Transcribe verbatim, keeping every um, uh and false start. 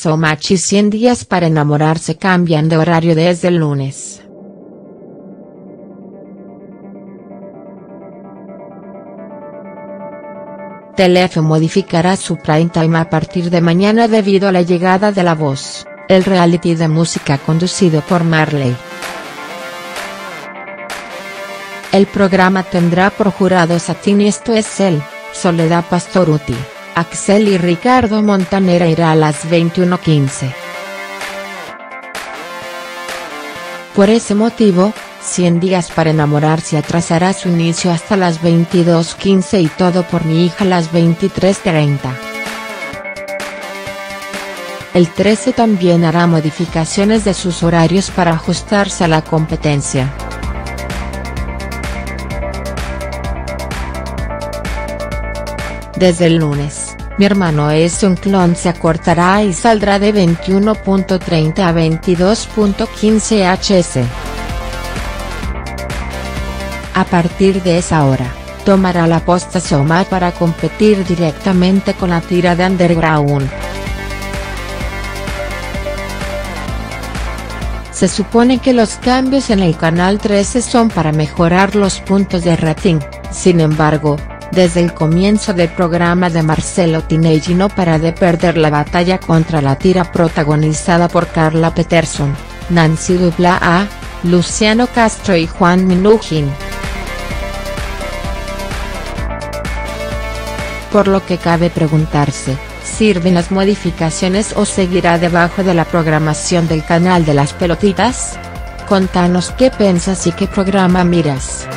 Showmatch y cien días para enamorarse cambian de horario desde el lunes. Telefe modificará su prime time a partir de mañana debido a la llegada de La Voz, el reality de música conducido por Marley. El programa tendrá por jurados a Tini, esto es él, Soledad Pastorutti, Axel y Ricardo Montaner. Irá a las veintiuno quince. Por ese motivo, cien días para enamorarse atrasará su inicio hasta las veintidós quince y Todo por mi hija a las veintitrés treinta. El trece también hará modificaciones de sus horarios para ajustarse a la competencia. Desde el lunes, Mi hermano es un clon se acortará y saldrá de veintiuno treinta a veintidós quince horas. A partir de esa hora, tomará la posta SOMA para competir directamente con la tira de Underground. Se supone que los cambios en el canal trece son para mejorar los puntos de rating, sin embargo, desde el comienzo del programa de Marcelo Tinelli no para de perder la batalla contra la tira protagonizada por Carla Peterson, Nancy Duplá, a, Luciano Castro y Juan Minujín. Por lo que cabe preguntarse, ¿sirven las modificaciones o seguirá debajo de la programación del canal de las pelotitas? Contanos qué piensas y qué programa miras.